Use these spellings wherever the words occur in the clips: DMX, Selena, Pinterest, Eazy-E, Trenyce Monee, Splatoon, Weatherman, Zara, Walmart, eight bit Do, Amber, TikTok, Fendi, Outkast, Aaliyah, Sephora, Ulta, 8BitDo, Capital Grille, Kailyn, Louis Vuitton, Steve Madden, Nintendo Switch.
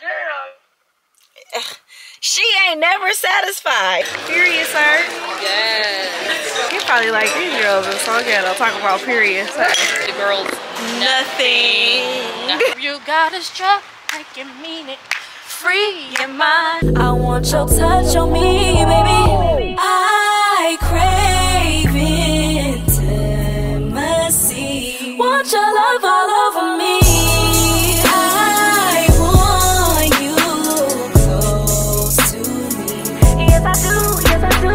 Girl. She ain't never satisfied. Period, sir. Yes. You probably like these girls in song that I'll talk about period. Sir. The girls. Nothing. You got a strap like you mean it. Free your mind. I want your touch on me, baby. I crave intimacy. Want your love all over me. I want you close to me. Yes, I do. Yes, I do.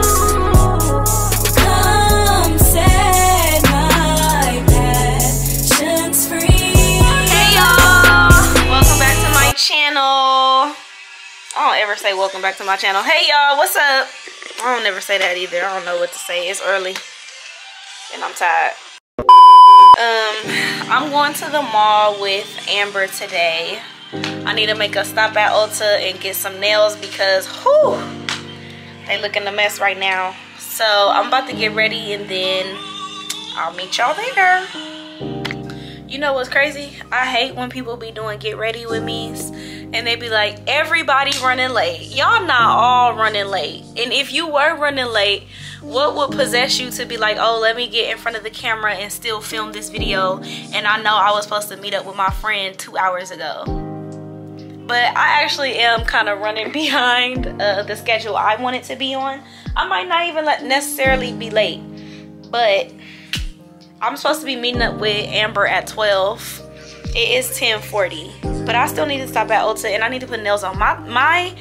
Come set my passions free. Hey, y'all. Welcome back to my channel. I don't ever say welcome back to my channel. Hey y'all, what's up? I don't ever say that either. I don't know what to say. It's early and I'm tired. I'm going to the mall with Amber today. I need to make a stop at Ulta and get some nails because whew, they looking a mess right now. So I'm about to get ready and then I'll meet y'all later. You know what's crazy? I hate when people be doing get ready with me's and they be like, everybody running late. Y'all not all running late. And if you were running late, what would possess you to be like, oh, let me get in front of the camera and still film this video? And I know I was supposed to meet up with my friend 2 hours ago. But I actually am kind of running behind the schedule I wanted to be on. I might not even necessarily be late, but I'm supposed to be meeting up with Amber at 12. It is 10:40, but I still need to stop at Ulta and I need to put nails on. My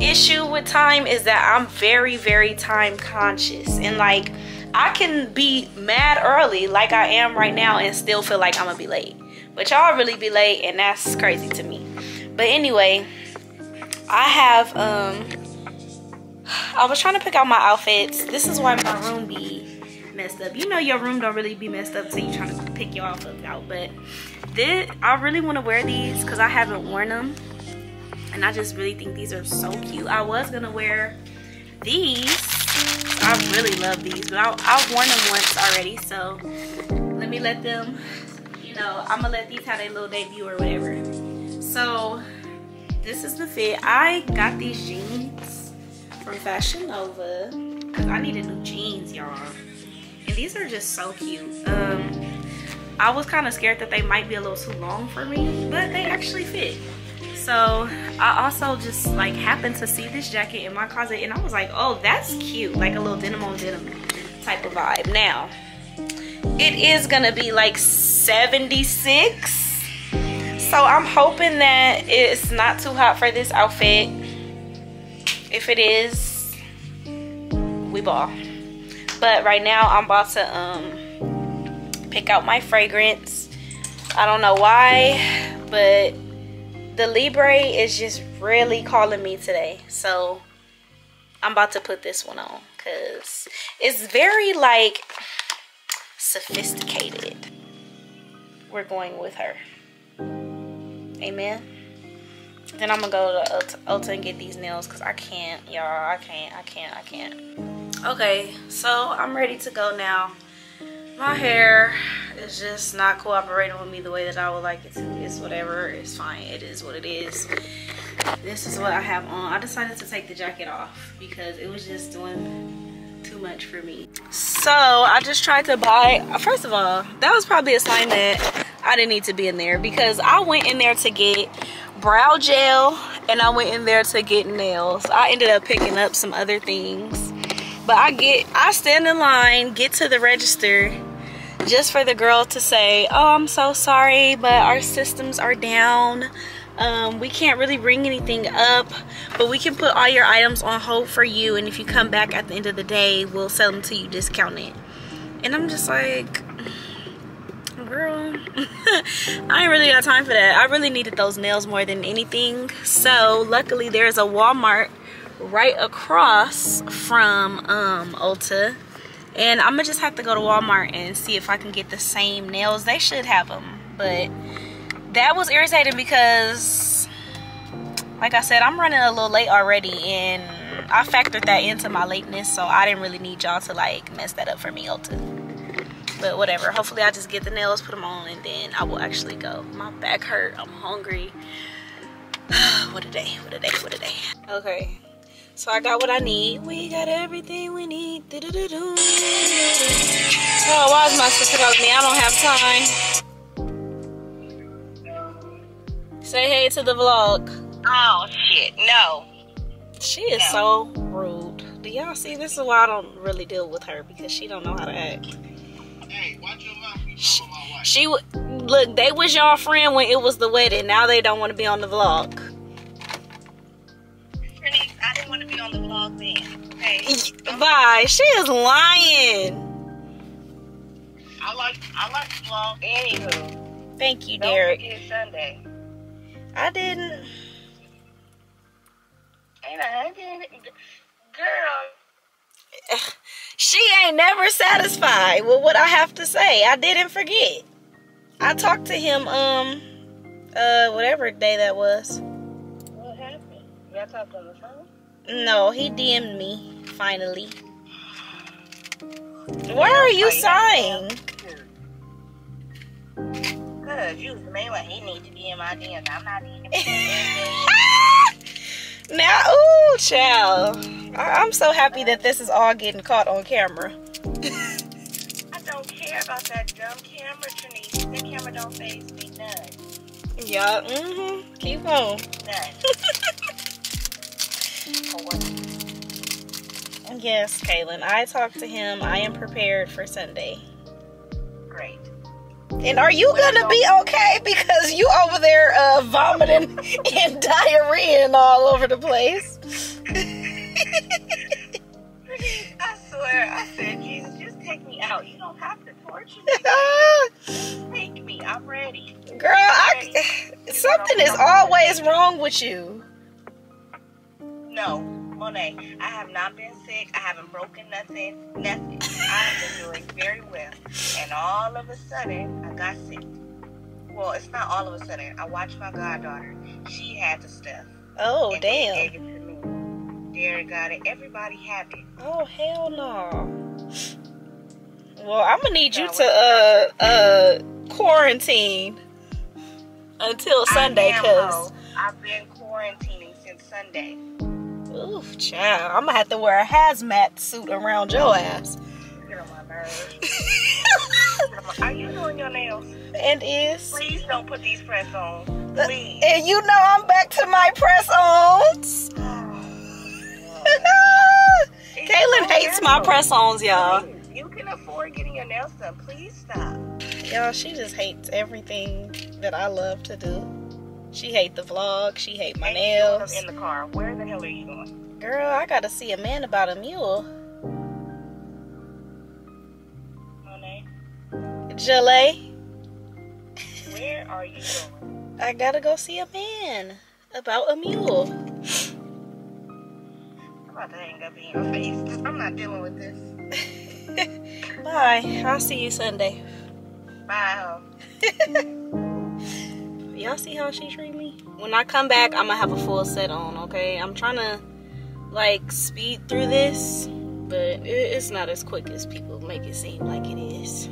issue with time is that I'm very, very time conscious. And like, I can be mad early like I am right now and still feel like I'm gonna be late. But y'all really be late and that's crazy to me. But anyway, I have, I was trying to pick out my outfits. This is why my room be messed up. You know your room don't really be messed up so you trying to pick your outfits out, but this, I really want to wear these because I haven't worn them and I just really think these are so cute. I was gonna wear these. I really love these, but I've worn them once already, so let me let them, you know, I'm gonna let these have their little debut or whatever. So this is the fit. I got these jeans from Fashion Nova because I needed new jeans, y'all. And these are just so cute. I was kind of scared that they might be a little too long for me, but they actually fit. So I also just like happened to see this jacket in my closet and I was like, oh, that's cute. Like a little denim on denim type of vibe. Now, it is gonna be like 76. So I'm hoping that it's not too hot for this outfit. If it is, we ball. But right now I'm about to pick out my fragrance. I don't know why, but the Libre is just really calling me today. So I'm about to put this one on because it's very like sophisticated. We're going with her. Amen. Then I'm gonna go to Ulta and get these nails because I can't, y'all. I can't. Okay, so I'm ready to go now. My hair is just not cooperating with me the way that I would like it to. It's whatever, it's fine, it is what it is. This is what I have on. I decided to take the jacket off because it was just doing too much for me. So I just tried to buy, first of all, that was probably a sign that I didn't need to be in there because I went in there to get brow gel and I went in there to get nails. I ended up picking up some other things. But I stand in line, get to the register, just for the girl to say, oh, I'm so sorry, but our systems are down. We can't really bring anything up, but we can put all your items on hold for you. And if you come back at the end of the day, we'll sell them to you discounted. And I'm just like, girl, I ain't really got time for that. I really needed those nails more than anything. So luckily there's a Walmart right across from Ulta and I'm gonna just have to go to Walmart and see if I can get the same nails. They should have them, but that was irritating because like I said, I'm running a little late already and I factored that into my lateness, so I didn't really need y'all to like mess that up for me, Ulta. but whatever. Hopefully I just get the nails, put them on, and then I will actually go. My back hurt. I'm hungry. What a day, what a day, what a day. Okay, so I got what I need. We got everything we need. Do -do -do -do. Oh, why is my sister calling me? I don't have time. Say hey to the vlog. Oh shit, no. She is so rude. Do y'all see? This is why I don't really deal with her, because she don't know how to act. Hey, watch your mouth. She would look. They was y'all friend when it was the wedding. Now they don't want to be on the vlog. Trenyce, I didn't want to be on the vlog then. Okay. Bye. She is lying. I like the vlog. Anywho. Thank you, Derek. Don't forget Sunday. I didn't. Ain't I didn't, girl. She ain't never satisfied with what I have to say. I didn't forget. I talked to him whatever day that was. What happened? Y'all talked on the phone? No, he DM'd me finally. Why are you sighing? Cause you was the main one. He need to be in my DMs. I'm not even. Now, ooh, child. I'm so happy that this is all getting caught on camera. I don't care about that dumb camera, Trenyce. That camera don't faze me none. Yeah, mm-hmm. Keep on. None. Yes, Kailyn. I talked to him. I am prepared for Sunday. Great. And are you gonna be okay? Because you over there vomiting and diarrhea and all over the place. I swear, I said, Jesus, just take me out. You don't have to torture me. Just take me. I'm ready. Girl, something is always wrong with you. No, Monet, I have not been sick. I haven't broken nothing. I've been doing very well. And all of a sudden, I got sick. Well, it's not all of a sudden. I watched my goddaughter. She had the stuff. Oh, damn. Derek got it. Everybody had it. Oh, hell no. Well, I'm gonna need you to quarantine until Sunday, cause I've been quarantining since Sunday. Oof, child. I'm gonna have to wear a hazmat suit around your ass. Get on my nerves. Are you doing your nails? And is. Please don't put these press on. Please. And you know I'm back to my press ons. Kailyn hates my press-ons, y'all. You can afford getting your nails done. Please stop. Y'all, she just hates everything that I love to do. She hates the vlog. She hates my nails. In the car. Where the hell are you going? Girl, I got to see a man about a mule. Monet? Jalay? Where are you going? I got to go see a man about a mule. I'm about to hang up in your face. I'm not dealing with this. Bye. I'll see you Sunday. Bye. Y'all see how she treat me? When I come back, I'm going to have a full set on, okay? I'm trying to, like, speed through this, but it's not as quick as people make it seem like it is.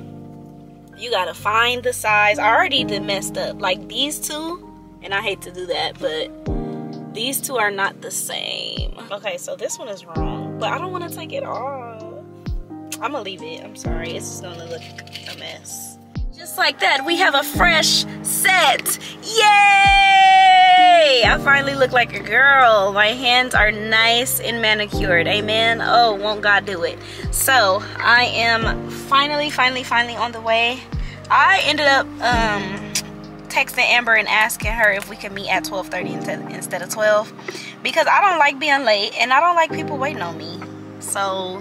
You got to find the size. I already did messed up. Like, these two, and I hate to do that, but... these two are not the same. Okay, so this one is wrong, but I don't want to take it off. I'm gonna leave it. I'm sorry. It's just gonna look a mess. Just like that, we have a fresh set. Yay! I finally look like a girl. My hands are nice and manicured. Amen. Oh, won't God do it? So I am finally on the way. I ended up texting Amber and asking her if we could meet at 12:30 instead of 12, because I don't like being late and I don't like people waiting on me. So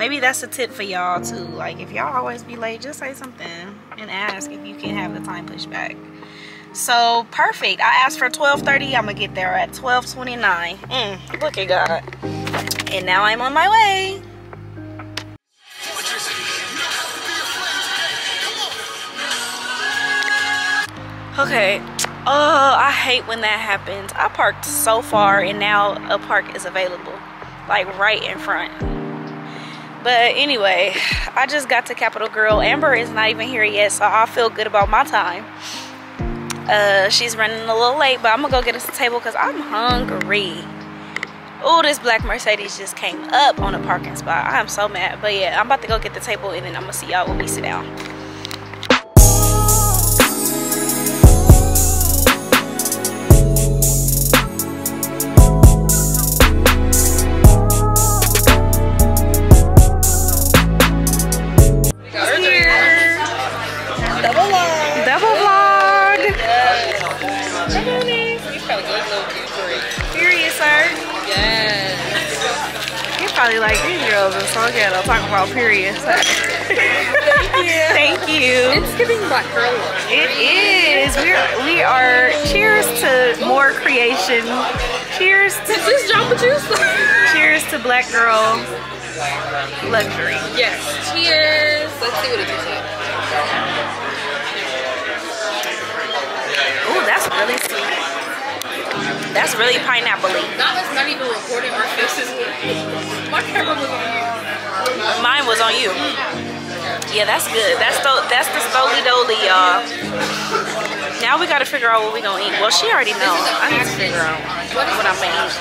maybe that's a tip for y'all too. Like, if y'all always be late, just say something and ask if you can have the time pushed back. So perfect. I asked for 12:30. I'm gonna get there at 12:29. Look at God. And now I'm on my way. Okay, oh, I hate when that happens. I parked so far and now a park is available, like right in front. But anyway, I just got to Capital Grille. Amber is not even here yet, so I feel good about my time. She's running a little late, but I'm gonna go get us a table because I'm hungry. Oh, this black Mercedes just came up on a parking spot. I am so mad. But yeah, I'm about to go get the table and then I'm gonna see y'all when we sit down. Probably like these girls in song ghetto talking about period. Thank you. It's giving black girl love. It is. We are. Cheers to more creation. Cheers to this Jamba Juice. Cheers to black girl luxury. Yes. Cheers. Let's see what it is. Oh, that's really sweet. That's really pineapple-y. That was not even recorded or filmed. My camera was on you. Mine was on you. Yeah, that's good. That's the stoli doli, y'all. Now we gotta figure out what we gonna eat. Well, she already knows. I need to figure out what I'm gonna eat.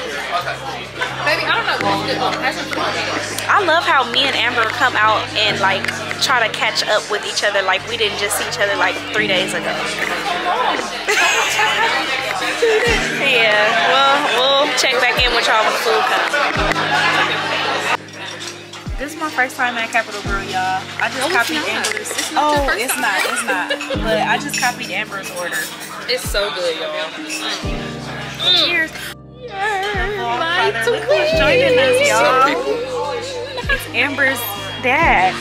Baby, I don't know. I love how me and Amber come out and like try to catch up with each other. Like we didn't just see each other like 3 days ago. Yeah, we'll check back in with y'all when the food comes. This is my first time at Capital Grille, y'all. I just copied Amber's. Oh, it's not, it's not. But I just copied Amber's order. It's so good, y'all. Cheers. My look who's joining us, y'all. It's Amber's dad.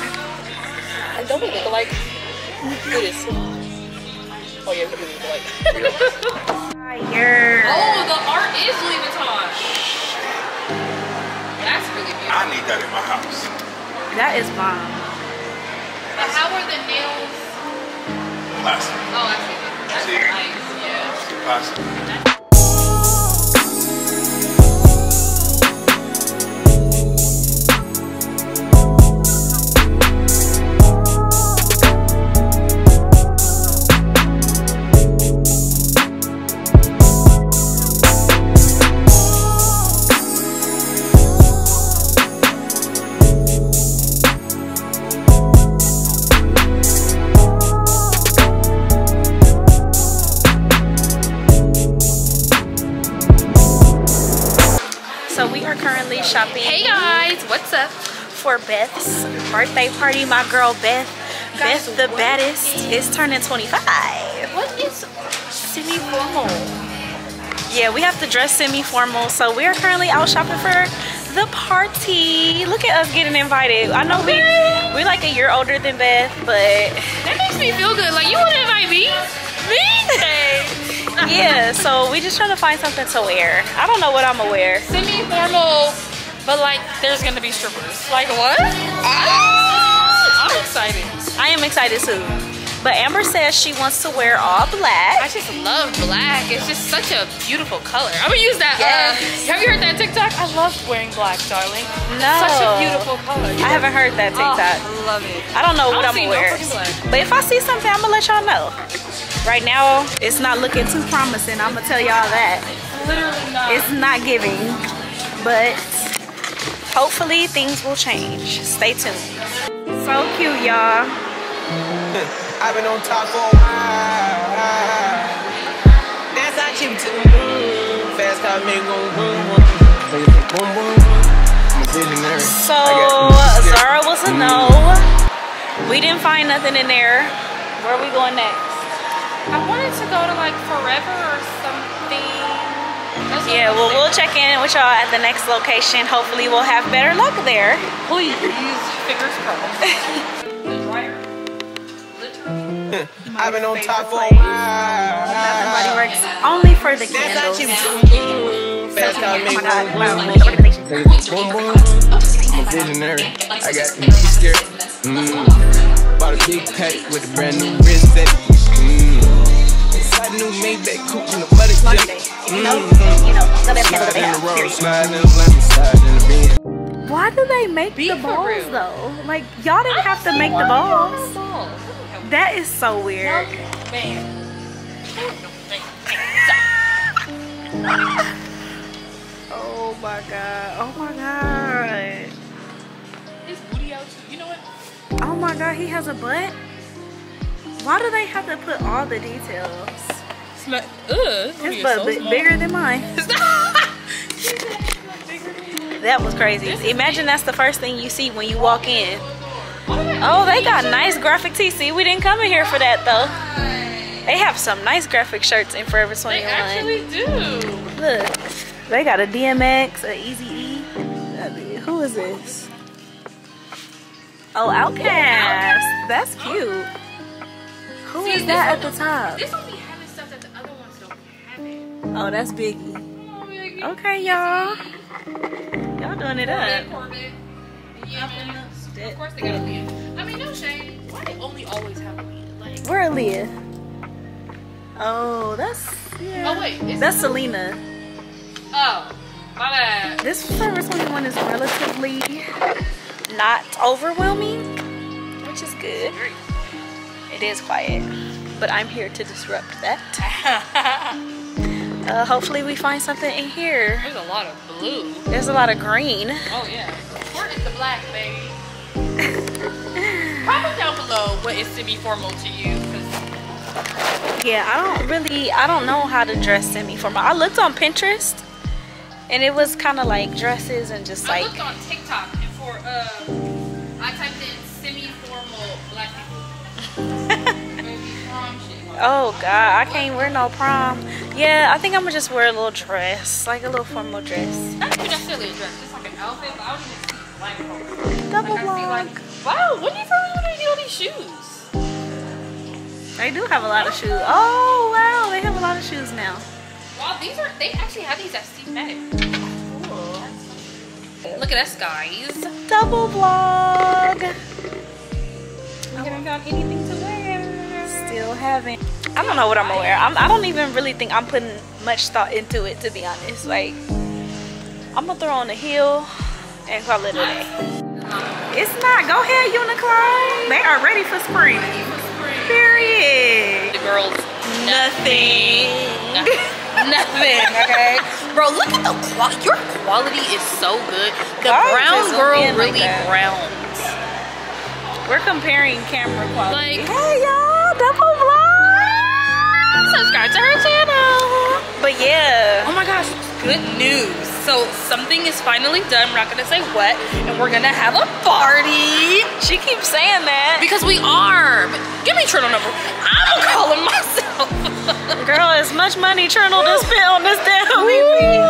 Don't we look alike? It is. Oh yeah, we do look alike. Fire. Oh, the art is Louis Vuitton. That's really beautiful. I need that in my house. That is bomb. But how are the nails? Plastic. Oh, that's nice. Yeah. Plastic. Shopping. Hey guys, what's up? For Beth's birthday party. My girl Beth. Guys, Beth the baddest is turning 25. What is semi-formal? Yeah, we have to dress semi-formal. So we are currently out shopping for the party. Look at us getting invited. I know we're like a year older than Beth, but that makes me feel good. Like you wanna invite me? Me? Yeah, so we just trying to find something to wear. I don't know what I'm gonna wear. Semi-formal, but like there's gonna be strippers. Like what? I'm excited. I am excited too. But Amber says she wants to wear all black. I just love black. It's just such a beautiful color. I'm gonna use that. Yes. Have you heard that TikTok? I love wearing black, darling. No. It's such a beautiful color. I haven't heard that TikTok. Oh, I love it. I don't know what I'm gonna wear. But if I see something, I'm gonna let y'all know. Right now, it's not looking too promising. I'm gonna tell y'all that. Literally not. It's not giving, but hopefully things will change. Stay tuned. So cute, y'all. I've been on top for a while. That's not cheap to move. Fast car make boom boom. So Zara was a no. We didn't find nothing in there. Where are we going next? I wanted to go to like Forever or something. Yeah, well, we'll check in with y'all at the next location. Hopefully we'll have better luck there. Please, fingers crossed. The dryer, literally. I've been on top for a while. Everybody works only for the candles. Oh my God, wow. I'm a visionary. I got me scared. Bought a big pack with a brand new wristlet. I knew made that coupe in the muddy slide. You know, slide in the road, slide in the slide in the bin. Why do they make the balls though? Like, y'all didn't have to make the balls. That is so weird. Oh my god. Oh my god. His booty out too. You know what? Oh my god, he has a butt. Why do they have to put all the details? It's like, ugh. His butt so bigger than mine. That was crazy. Imagine that's the first thing you see when you walk in. Oh, they got nice graphic tees. See, we didn't come in here for that though. They have some nice graphic shirts in Forever 21. They actually do. Look, they got a DMX, a Eazy-E. Who is this? Oh, Outkast. That's cute. Who is that at the top? This one be having stuff that the other ones don't be having. Oh, that's Biggie. Okay, y'all. Y'all doing it up. Corvette. Yeah, of course they got Aaliyah. I mean, no shade. Why they only always have Aaliyah? Like, where Aaliyah? Oh, that's yeah. Oh wait, that's Selena. Oh, my bad. This Forever 21 is relatively not overwhelming, which is good. It is quiet, but I'm here to disrupt that. Hopefully we find something in here. There's a lot of blue. There's a lot of green. Oh yeah. Where is the black, baby? Comment down below what is semi-formal to you. Yeah, I don't know how to dress semi-formal. I looked on Pinterest and it was kind of like dresses and just like. I looked on TikTok and for I typed in semi-formal black people. Oh god, I can't wear no prom. Yeah, I think I'm gonna just wear a little dress, like a little formal dress. Not necessarily a dress, just like an outfit, but I would just see black over. Double like, block. Like, wow, when do you probably want to get all these shoes? They do have a lot of shoes. Oh wow, they have a lot of shoes now. Wow, these are, they actually have these at Steve Maddox. Cool. Look at us guys. Double vlog. I haven't found anything to wear. Still haven't. I don't know what I'm gonna wear. I don't even really think I'm putting much thought into it, to be honest. Like, I'm gonna throw on a heel and call it a day. It's not. Go ahead, unicorn. They are ready for spring. Period. The girls. Nothing. Nothing. Okay. Bro, look at the quality. Your quality is so good. The brown girl really browns. We're comparing camera quality. Like, hey y'all, double vlog. Subscribe to her channel. But yeah, oh my gosh, good news. So something is finally done. We're not gonna say what, and we're gonna have a party. She keeps saying that because we are. But give me Trundle number. I'm gonna call him myself. Girl, as much money Trundle to spend on this damn baby.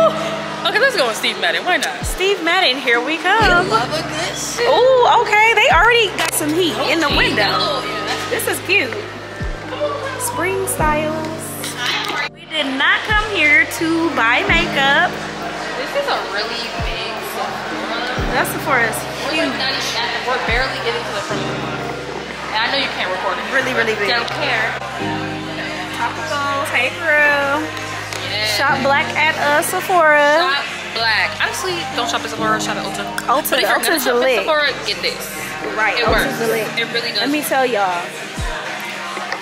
Okay, let's go with Steve Madden. Why not? Steve Madden, here we come. We love a good shoe. Oh, okay. They already got some heat in the window. Yeah. This is cute. Spring styles. We did not come here to buy makeup. This is a really big Sephora. That Sephora is huge. We're barely getting to the front of the line. And I know you can't record it. Really big. Don't care. Topicals, hey girl. Yeah. Shop black at a Sephora. Shop black. Honestly, don't shop at Sephora, shop at Ulta. But if you're gonna shop at Sephora, get this. Right, it works. It really does. Let me tell y'all.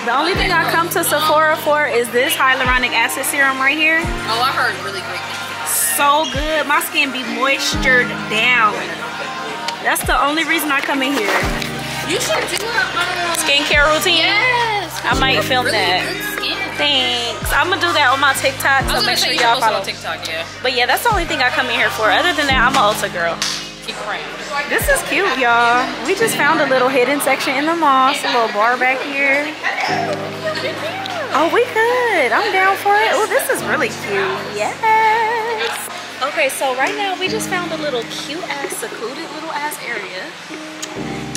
The only thing I come to Sephora for is this hyaluronic acid serum right here. Oh, I heard really great things. So good. My skin be moistured down. That's the only reason I come in here. You should do a skincare routine. Yes. I might film that. Thanks. I'm gonna do that on my TikTok. So make sure y'all follow TikTok. Yeah. But yeah, that's the only thing I come in here for. Other than that, I'm an Ulta girl. This is cute, y'all. We just found a little hidden section in the mall. It's a little bar back here. Oh, we could. I'm down for it. Oh, this is really cute. Yes. Okay, so right now we just found a little cute ass, secluded little ass area.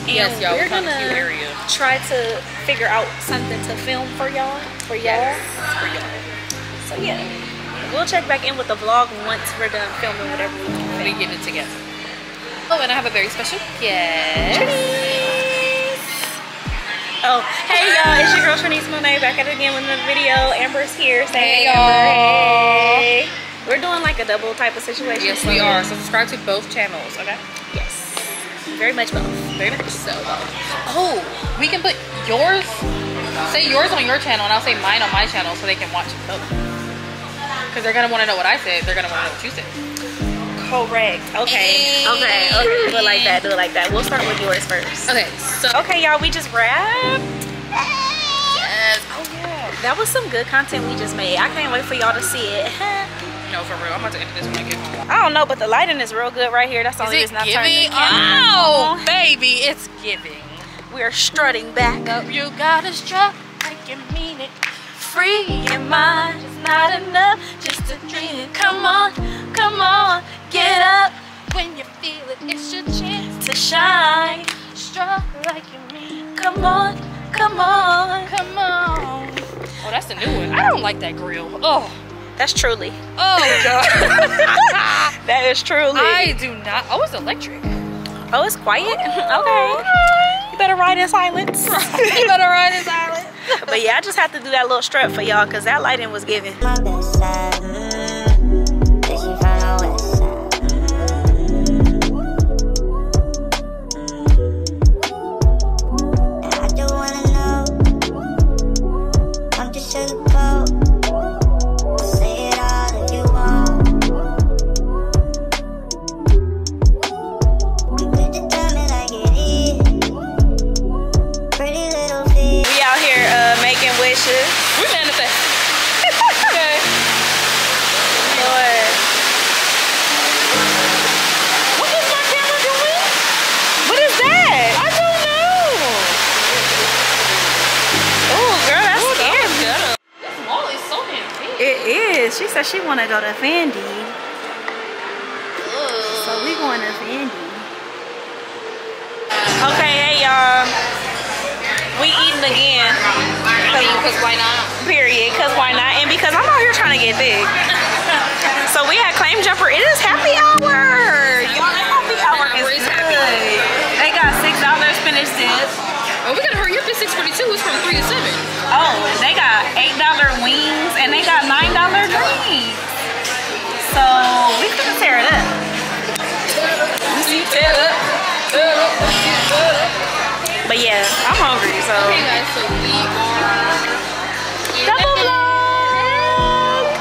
And yes, y'all, we're gonna try to figure out something to film for y'all. So yeah, we'll check back in with the vlog once we're done filming whatever we can. We get it together. Oh, and I have a very special guest. Trenyce. Oh, hey y'all, it's your girl Trenyce Monee back at it again with another video. Amber's here. Say hey y'all. Hey. We're doing like a double type of situation. Yes, we are. So subscribe to both channels, okay? Yeah. Very much both. Very much so both. Oh, we can put yours, say yours on your channel and I'll say mine on my channel so they can watch it both. Because they're going to want to know what I said. They're going to want to know what you said. Correct. Okay. Okay. Okay. Do it like that. Do it like that. We'll start with yours first. Okay. So. Okay, y'all. We just wrapped. Yes. Oh, yeah. That was some good content we just made. I can't wait for y'all to see it. No, for real. I'm about to end this when I get home. I don't know, but the lighting is real good right here. That's the only reason I'm turning the camera. Oh, baby. It's giving. We are strutting back up. You gotta strut like you mean it. Free your mind. It's not enough just a dream. Come on. Come on. Get up. When you feel it, it's your chance to shine. Strut like you mean it. Come on. Come on. Come on. Oh, that's the new one. I don't like that grill. Oh. That's truly. Oh God. That is truly. I do not. Oh, it's electric. Oh, it's quiet. Oh, okay. You better ride in silence. You better ride in silence. But yeah, I just have to do that little strut for y'all because that lighting was giving. She said she want to go to Fendi. Ooh. So we going to Fendi. Okay, hey y'all. We eating again. Because why not? Period. Because why not? And because I'm out here trying to get big. So we had Claim Jumper. It is happy hour. Y'all, happy hour is good. They got $6 spinach dip. Oh, we gotta hurry up to 6:42. It's from 3 to 7. Oh, they got $8 wings and they got $9 drinks. So we could tear it up. But yeah, I'm hungry. So. Okay, guys. So we are double vlog.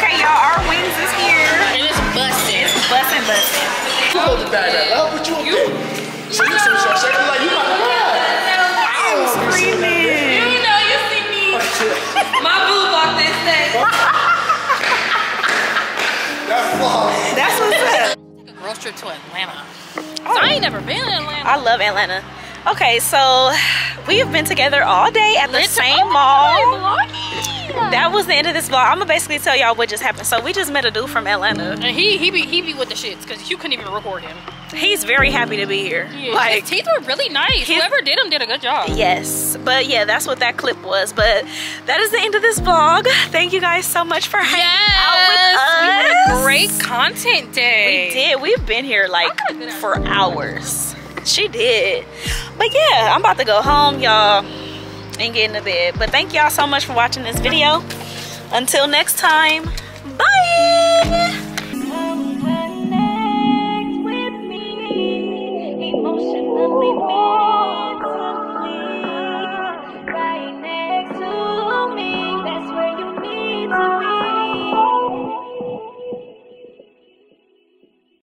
Okay, y'all. Our wings is here. And it's busting. It's busting, busting. You hold the bag up. What you do? So you like you about to ride. Screaming. You know you see me. My boo bought this thing. That's false. That's what's up. It's like a girls trip to Atlanta. Oh. So I ain't never been in Atlanta. I love Atlanta. Okay, so we have been together all day at the same mall. That was the end of this vlog. I'm gonna basically tell y'all what just happened. So we just met a dude from Atlanta. And he be with the shits because you couldn't even record him. He's very happy to be here. Yeah, like his teeth were really nice. Whoever did them did a good job. Yes, but yeah, that's what that clip was. But that is the end of this vlog. Thank you guys so much for hanging out with us. We had a great content day. We did. We've been here like for hours. She did. But yeah, I'm about to go home, y'all, and get into bed. But thank y'all so much for watching this video. Until next time, bye.